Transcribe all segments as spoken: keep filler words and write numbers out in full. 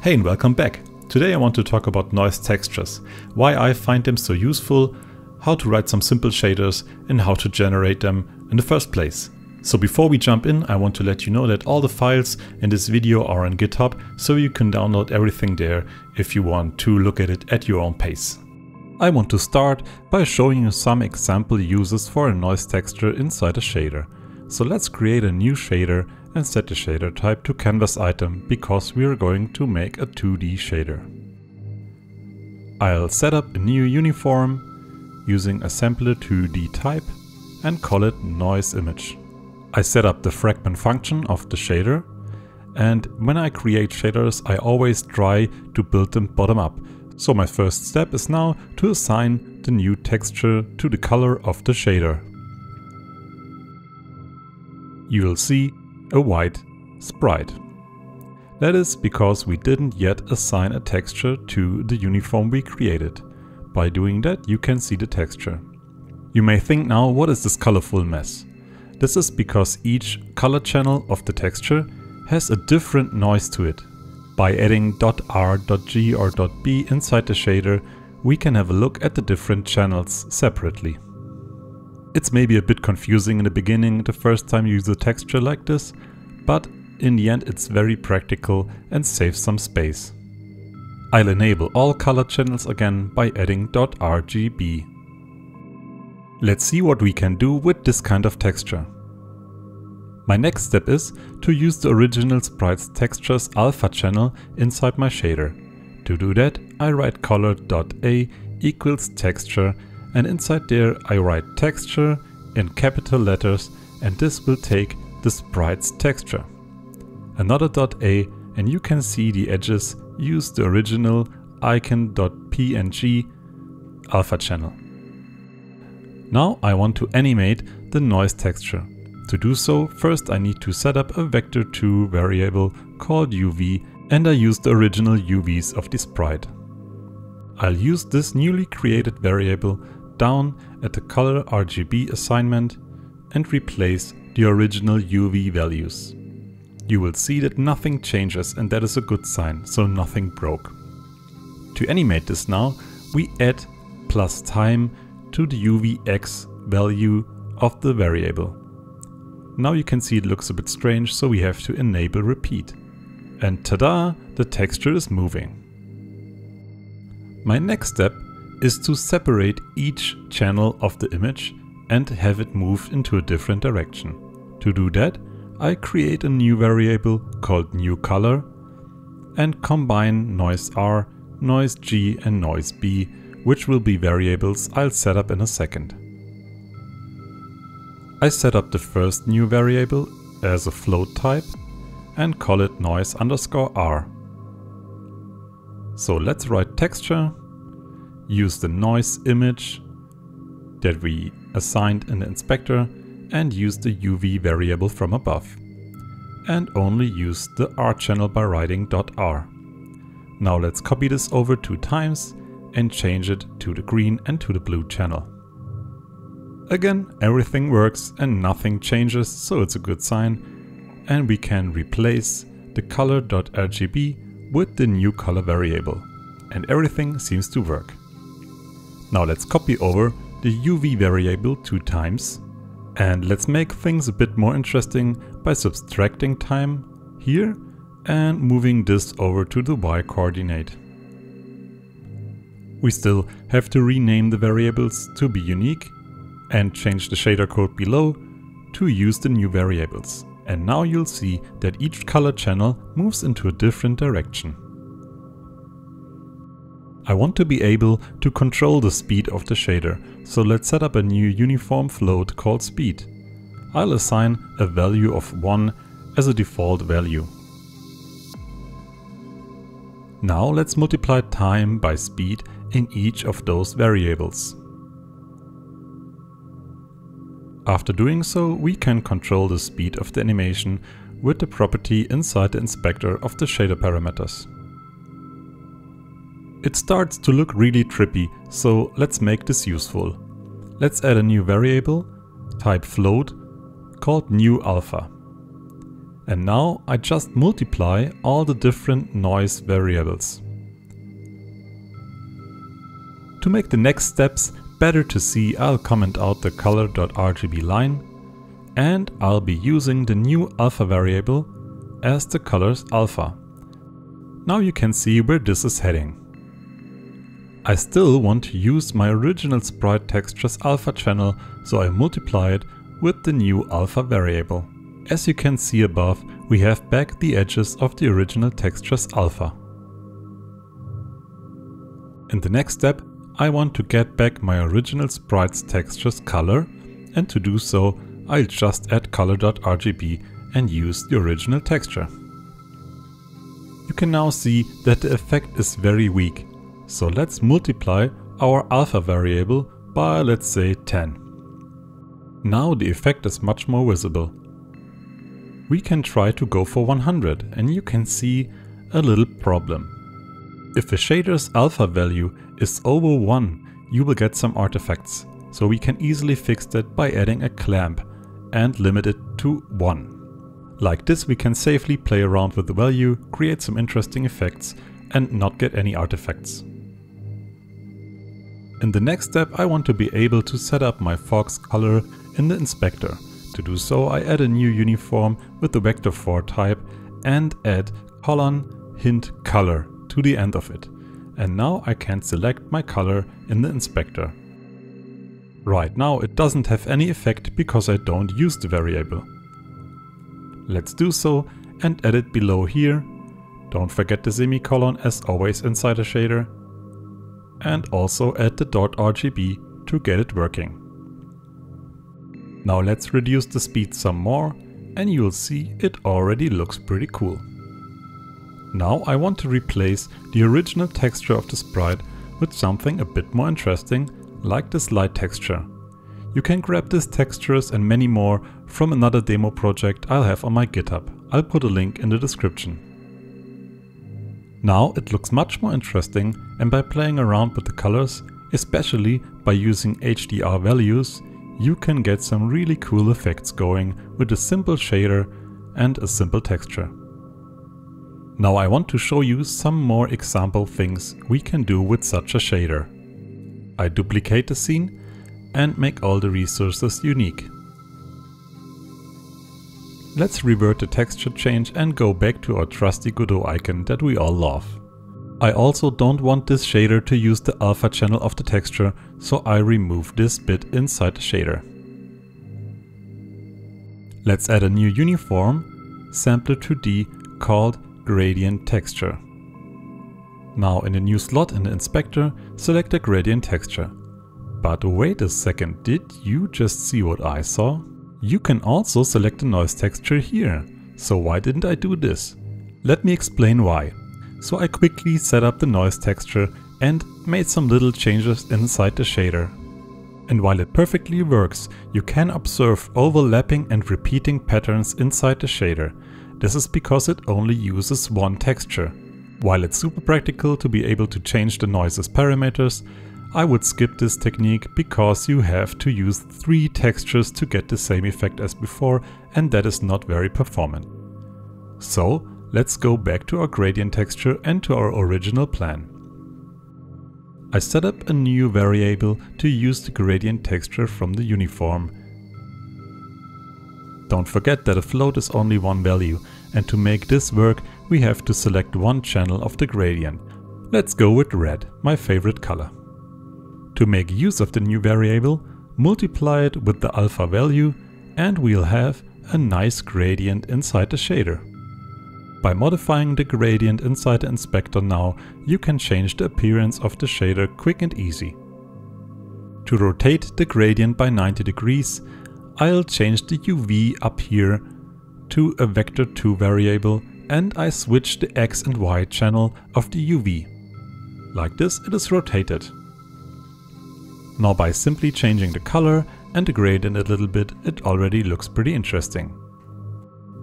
Hey and welcome back. Today I want to talk about noise textures, why I find them so useful, how to write some simple shaders and how to generate them in the first place. So before we jump in, I want to let you know that all the files in this video are on GitHub, so you can download everything there if you want to look at it at your own pace. I want to start by showing you some example uses for a noise texture inside a shader. So let's create a new shader and set the shader type to canvas item because we are going to make a two D shader. I'll set up a new uniform using a sampler two D type and call it noise image. I set up the fragment function of the shader, and when I create shaders I always try to build them bottom up. So my first step is now to assign the new texture to the color of the shader. You will see a white sprite. That is because we didn't yet assign a texture to the uniform we created. By doing that, you can see the texture. You may think now, what is this colorful mess? This is because each color channel of the texture has a different noise to it. By adding .r, .g or .b inside the shader, we can have a look at the different channels separately. It's maybe a bit confusing in the beginning the first time you use a texture like this, but in the end it's very practical and saves some space. I'll enable all color channels again by adding .rgb. Let's see what we can do with this kind of texture. My next step is to use the original sprite's texture's alpha channel inside my shader. To do that, I write color.a equals texture, and inside there I write texture in capital letters, and this will take the sprite's texture. Another .a, and you can see the edges use the original icon.png alpha channel. Now I want to animate the noise texture. To do so, first I need to set up a vector two variable called U V, and I use the original U Vs of the sprite. I'll use this newly created variable down at the color R G B assignment and replace the original U V values. You will see that nothing changes, and that is a good sign, so nothing broke. To animate this now, we add plus time to the U V X value of the variable. Now you can see it looks a bit strange, so we have to enable repeat. And tada, the texture is moving. My next step is to separate each channel of the image and have it moved into a different direction. To do that, I create a new variable called new color and combine noise R, noise G and noise B, which will be variables I'll set up in a second. I set up the first new variable as a float type and call it noise underscore R. So let's write texture, use the noise image that we assigned in the inspector and use the U V variable from above. And only use the R channel by writing .r. Now let's copy this over two times and change it to the green and to the blue channel. Again, everything works and nothing changes, so it's a good sign. And we can replace the color.rgb with the new color variable, and everything seems to work. Now let's copy over the U V variable two times, and let's make things a bit more interesting by subtracting time here and moving this over to the Y coordinate. We still have to rename the variables to be unique and change the shader code below to use the new variables. And now you'll see that each color channel moves into a different direction. I want to be able to control the speed of the shader, so let's set up a new uniform float called speed. I'll assign a value of one as a default value. Now let's multiply time by speed in each of those variables. After doing so, we can control the speed of the animation with the property inside the inspector of the shader parameters. It starts to look really trippy, so let's make this useful. Let's add a new variable, type float, called new alpha. And now I just multiply all the different noise variables. To make the next steps better to see, I'll comment out the color.rgb line, and I'll be using the new alpha variable as the color's alpha. Now you can see where this is heading. I still want to use my original sprite texture's alpha channel, so I multiply it with the new alpha variable. As you can see above, we have back the edges of the original texture's alpha. In the next step, I want to get back my original sprite's texture's color, and to do so I'll just add color.rgb and use the original texture. You can now see that the effect is very weak, so let's multiply our alpha variable by, let's say, ten. Now the effect is much more visible. We can try to go for one hundred and you can see a little problem. If a shader's alpha value is over one, you will get some artifacts, so we can easily fix that by adding a clamp and limit it to one. Like this we can safely play around with the value, create some interesting effects and not get any artifacts. In the next step I want to be able to set up my fog's color in the inspector. To do so I add a new uniform with the vector four type and add colon hint color to the end of it. And now I can select my color in the inspector. Right now it doesn't have any effect because I don't use the variable. Let's do so and add it below here. Don't forget the semicolon as always inside a shader. And also add the .rgb to get it working. Now let's reduce the speed some more and you'll see it already looks pretty cool. Now I want to replace the original texture of the sprite with something a bit more interesting, like this light texture. You can grab these textures and many more from another demo project I'll have on my GitHub. I'll put a link in the description. Now it looks much more interesting, and by playing around with the colors, especially by using H D R values, you can get some really cool effects going with a simple shader and a simple texture. Now I want to show you some more example things we can do with such a shader. I duplicate the scene and make all the resources unique. Let's revert the texture change and go back to our trusty Godot icon that we all love. I also don't want this shader to use the alpha channel of the texture, so I remove this bit inside the shader. Let's add a new uniform, sample two D, called Gradient Texture. Now in the new slot in the inspector, select a gradient texture. But wait a second, did you just see what I saw? You can also select a noise texture here. So why didn't I do this? Let me explain why. So I quickly set up the noise texture and made some little changes inside the shader. And while it perfectly works, you can observe overlapping and repeating patterns inside the shader. This is because it only uses one texture. While it's super practical to be able to change the noise's parameters, I would skip this technique because you have to use three textures to get the same effect as before, and that is not very performant. So let's go back to our gradient texture and to our original plan. I set up a new variable to use the gradient texture from the uniform. Don't forget that a float is only one value, and to make this work we have to select one channel of the gradient. Let's go with red, my favorite color. To make use of the new variable, multiply it with the alpha value and we'll have a nice gradient inside the shader. By modifying the gradient inside the inspector now, you can change the appearance of the shader quick and easy. To rotate the gradient by ninety degrees, I'll change the U V up here to a vector two variable and I switch the X and Y channel of the U V. Like this it is rotated. Now by simply changing the color and the gradient a little bit, it already looks pretty interesting.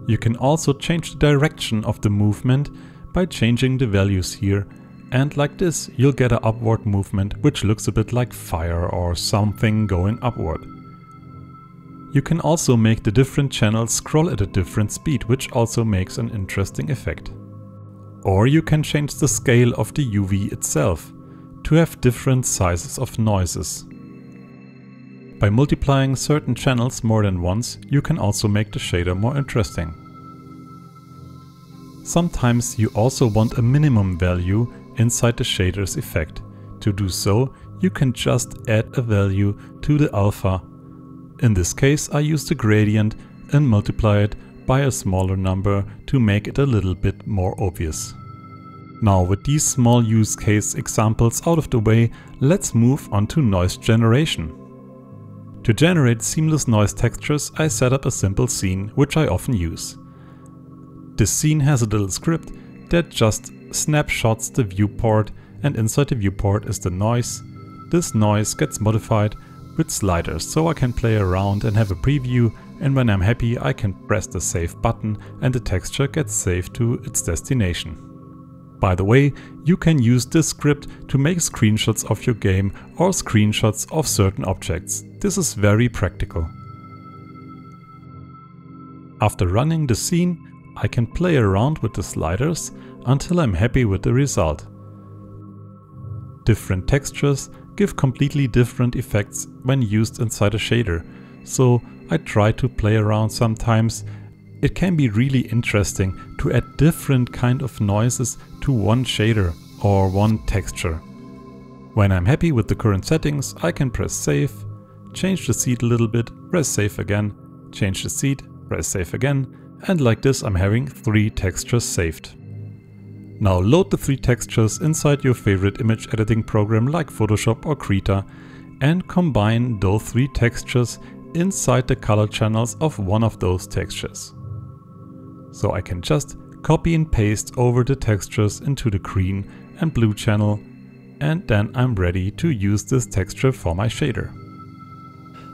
You can also change the direction of the movement by changing the values here, and like this you'll get an upward movement which looks a bit like fire or something going upward. You can also make the different channels scroll at a different speed, which also makes an interesting effect. Or you can change the scale of the U V itself to have different sizes of noises. By multiplying certain channels more than once, you can also make the shader more interesting. Sometimes you also want a minimum value inside the shader's effect. To do so, you can just add a value to the alpha. In this case, I use the gradient and multiply it by a smaller number to make it a little bit more obvious. Now, with these small use case examples out of the way, let's move on to noise generation. To generate seamless noise textures, I set up a simple scene, which I often use. This scene has a little script that just snapshots the viewport, and inside the viewport is the noise. This noise gets modified with sliders, so I can play around and have a preview, and when I'm happy I can press the save button and the texture gets saved to its destination. By the way, you can use this script to make screenshots of your game or screenshots of certain objects. This is very practical. After running the scene, I can play around with the sliders until I'm happy with the result. Different textures give completely different effects when used inside a shader, so I try to play around sometimes. It can be really interesting to add different kind of noises to one shader or one texture. When I'm happy with the current settings, I can press save, change the seed a little bit, press save again, change the seed, press save again, and like this I'm having three textures saved. Now load the three textures inside your favorite image editing program like Photoshop or Krita and combine those three textures inside the color channels of one of those textures. So I can just copy and paste over the textures into the green and blue channel, and then I'm ready to use this texture for my shader.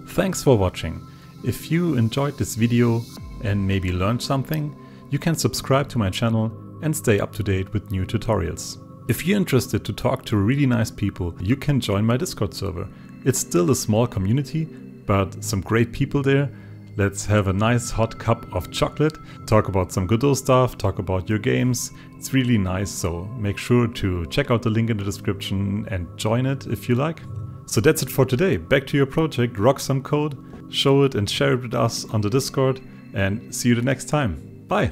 Thanks for watching. If you enjoyed this video and maybe learned something, you can subscribe to my channel and stay up to date with new tutorials. If you're interested to talk to really nice people, you can join my Discord server. It's still a small community, but some great people there. Let's have a nice hot cup of chocolate, talk about some Godot stuff, talk about your games. It's really nice, so make sure to check out the link in the description and join it if you like. So that's it for today. Back to your project, rock some code, show it and share it with us on the Discord, and see you the next time. Bye!